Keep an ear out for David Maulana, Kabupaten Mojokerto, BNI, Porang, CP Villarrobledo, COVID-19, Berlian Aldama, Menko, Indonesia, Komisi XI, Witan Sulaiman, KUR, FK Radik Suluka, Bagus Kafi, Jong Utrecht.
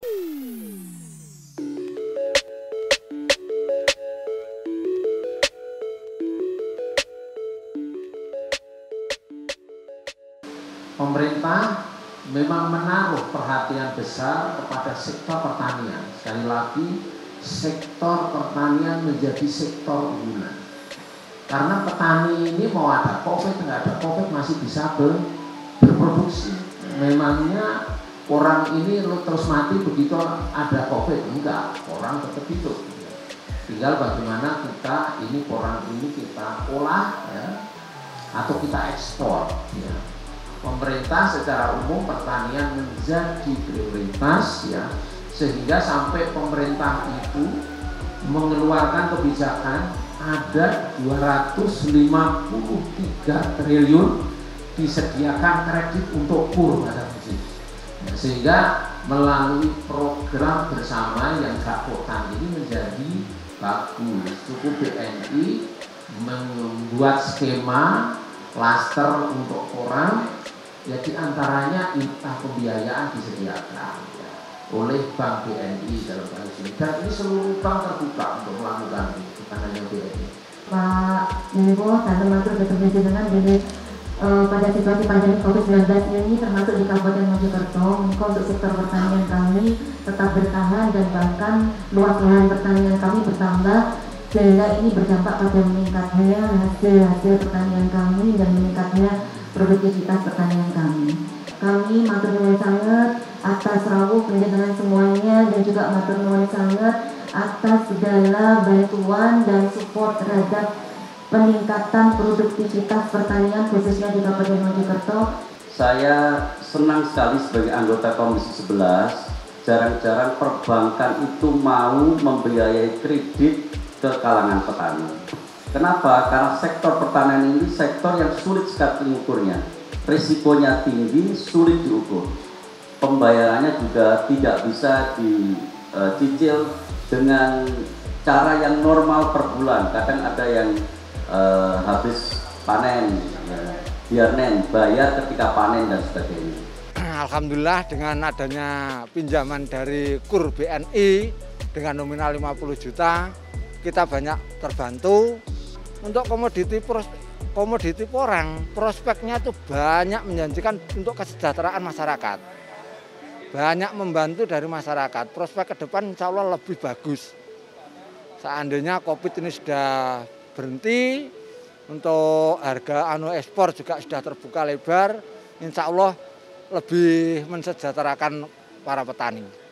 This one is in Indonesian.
Pemerintah memang menaruh perhatian besar kepada sektor pertanian. Sekali lagi, sektor pertanian menjadi sektor unggulan. Karena petani ini mau ada COVID, nggak ada COVID masih bisa berproduksi. Memangnya orang ini terus mati begitu ada COVID? Enggak, orang tetap hidup. Tinggal bagaimana kita ini orang ini kita olah ya, atau kita ekspor. Ya. Pemerintah secara umum pertanian menjadi prioritas ya, sehingga sampai pemerintah itu mengeluarkan kebijakan ada 253 triliun disediakan kredit untuk KUR, sehingga melalui program bersama yang dilakukan ini menjadi bagus. Cukup BNI membuat skema klaster untuk orang, jadi antaranya entah pembiayaan disediakan ya, oleh Bank BNI dalam hal ini, dan ini seluruh bank terbuka untuk melakukan ini, bukan hanya BNI. Pak Menko, saya termasuk bekerja dengan pada situasi pandemi COVID-19 ini, termasuk di Kabupaten Mojokerto, untuk sektor pertanian kami tetap bertahan dan bahkan luas lahan pertanian kami bertambah, sehingga ini berdampak pada meningkatnya hasil pertanian kami dan meningkatnya produktivitas pertanian kami. Kami matur nuwun sangat atas rawuh kerja dengan semuanya dan juga matur nuwun sangat atas segala bantuan dan support terhadap peningkatan produktivitas pertanian khususnya di Kabupaten Mojokerto. Saya senang sekali sebagai anggota Komisi XI, jarang-jarang perbankan itu mau membiayai kredit ke kalangan petani. Kenapa? Karena sektor pertanian ini sektor yang sulit sekali mengukurnya. Risikonya tinggi, sulit diukur. Pembayarannya juga tidak bisa dicicil dengan cara yang normal per bulan. Kadang ada yang habis panen, biarnen, bayar ketika panen dan sebagainya. Alhamdulillah dengan adanya pinjaman dari KUR BNI dengan nominal 50 juta, kita banyak terbantu. Untuk komoditi Porang, prospeknya itu banyak menjanjikan untuk kesejahteraan masyarakat. Banyak membantu dari masyarakat, prospek ke depan insya Allah lebih bagus. Seandainya COVID ini sudah berhenti, untuk harga ekspor juga sudah terbuka lebar, insya Allah lebih mensejahterakan para petani.